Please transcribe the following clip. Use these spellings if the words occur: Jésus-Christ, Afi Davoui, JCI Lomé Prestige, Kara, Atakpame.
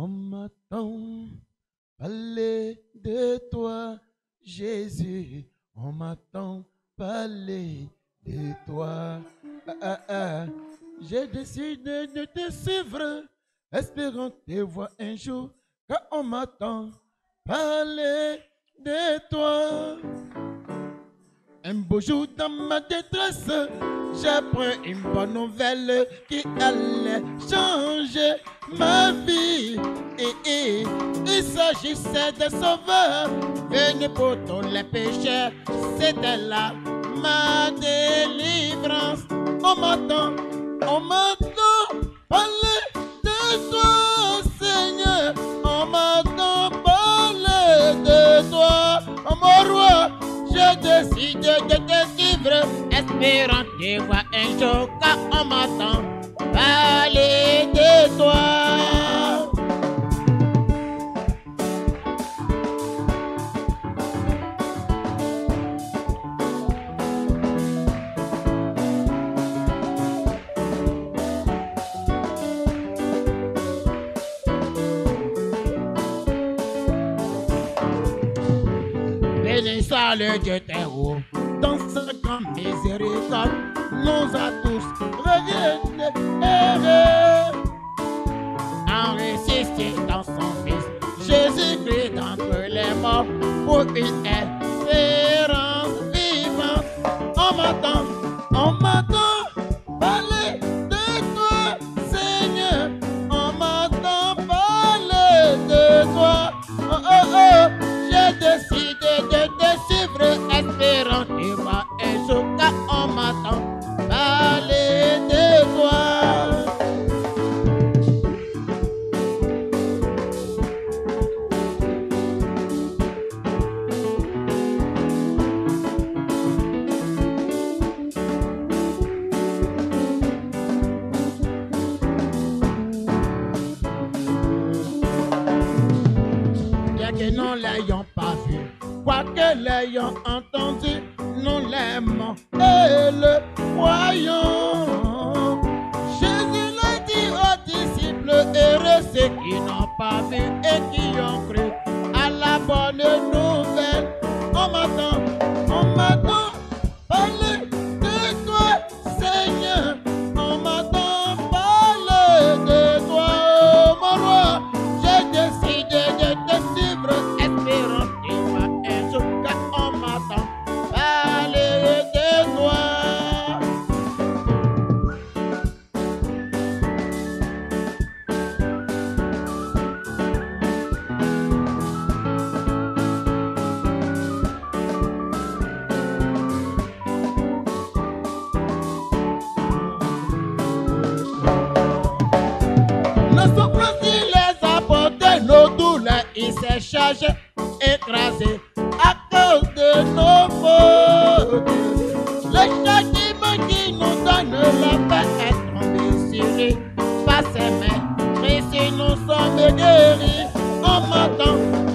On m'attend, parler de toi, Jésus. On m'attend, parler de toi. J'ai décidé de te suivre, espérant te voir un jour, car on m'attend, parler de toi. Un beau jour dans ma détresse, j'apprends une bonne nouvelle qui allait changer ma vie. Il s'agissait de sauveur, venu pour tous les pécheurs, c'était là ma délivrance. On m'attend, parler de toi, Seigneur. On m'attend, parler de toi, mon roi. Je décide de te suivre, espérant te voir un jour, car on m'attend, parler de toi. Le Dieu t'est haut, dans ce grand miséricorde, nous a tous régénérés. En ressuscitant son Fils, Jésus-Christ entre les morts, pour une espérance vivante. On m'attend, parler de toi, Seigneur. On m'attend, parler de toi. Oh, oh, oh, j'ai décidé de espérant tu vas un jour, car on m'attend, parler de toi. Bien que nous l'ayons pas vu, quoi que l'ayons entendu, nous l'aimons et le croyons. Jésus l'a dit aux disciples, heureux ceux qui n'ont pas vu et qui ont cru à la bonne nouvelle. On m'attend, parler de toi, Seigneur. On m'attend, parler de toi, mon roi. J'ai décidé de te suivre, espérant que il s'est chargé, écrasé à cause de nos fautes. Le châtiment qui nous donne la paix est tombé sur lui, par ses mains, mais si nous sommes guéris, on m'attend.